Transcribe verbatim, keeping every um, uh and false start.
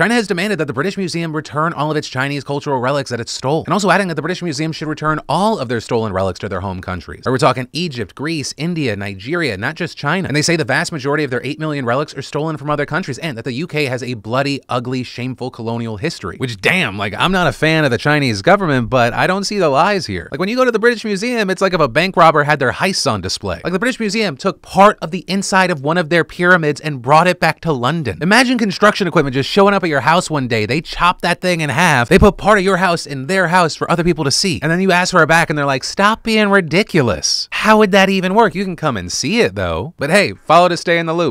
China has demanded that the British Museum return all of its Chinese cultural relics that it stole, and also adding that the British Museum should return all of their stolen relics to their home countries. Or we're talking Egypt, Greece, India, Nigeria, not just China. And they say the vast majority of their eight million relics are stolen from other countries, and that the U K has a bloody, ugly, shameful colonial history. Which, damn, like, I'm not a fan of the Chinese government, but I don't see the lies here. Like, when you go to the British Museum, it's like if a bank robber had their heists on display. Like, the British Museum took part of the inside of one of their pyramids and brought it back to London. Imagine construction equipment just showing up at your house one day. They chop that thing in half. They put part of your house in their house for other people to see. And then you ask for it back and they're like, stop being ridiculous. How would that even work? You can come and see it though. But hey, follow to stay in the loop.